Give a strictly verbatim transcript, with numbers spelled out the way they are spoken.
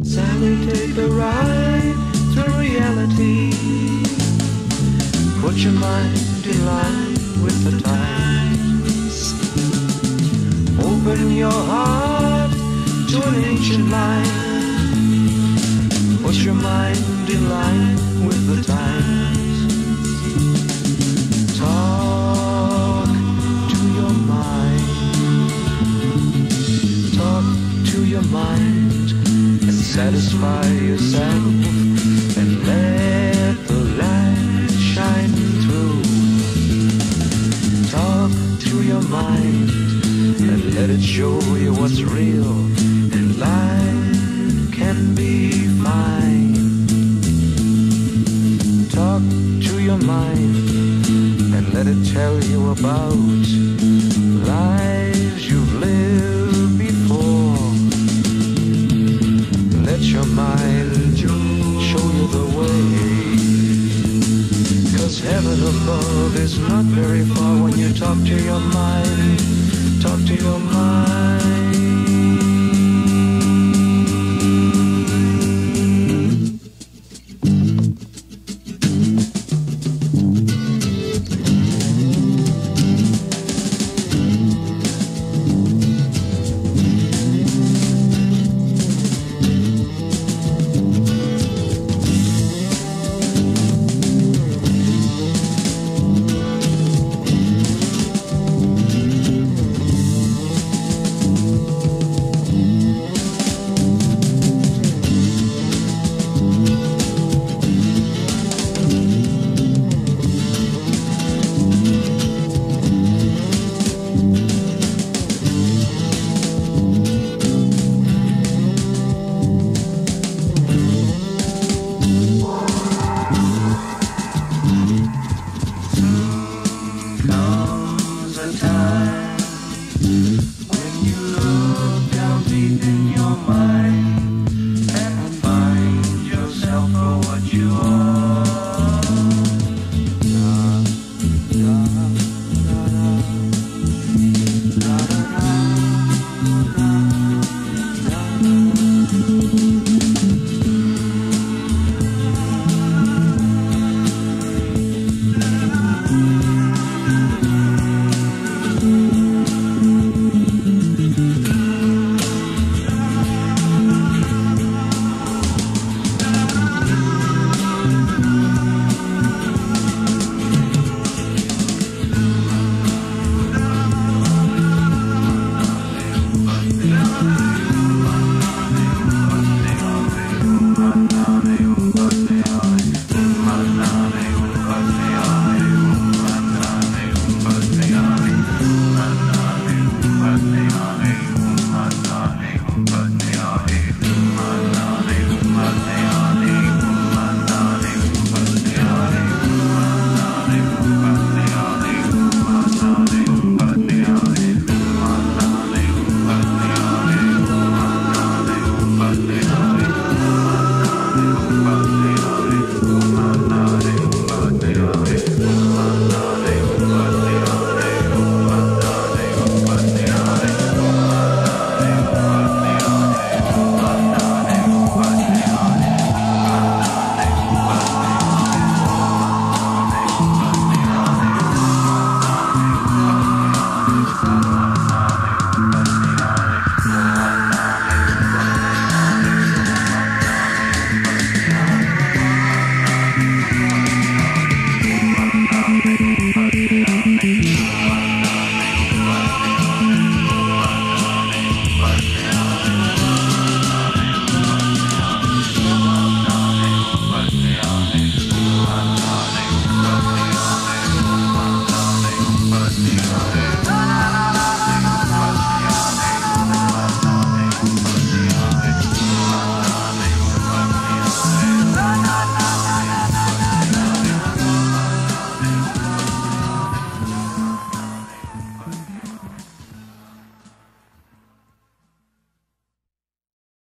Sally, take a ride through reality. Put your mind in line with the times. Open your heart to an ancient line. Put your mind in line with the times. Talk to your mind. Talk to your mind. Satisfy yourself and let the light shine through. Talk to your mind and let it show you what's real. And life can be fine. Talk to your mind and let it tell you about lives you've lived before. Let your mind show you the way, 'cause heaven above is not very far when you talk to your mind. Talk to your mind.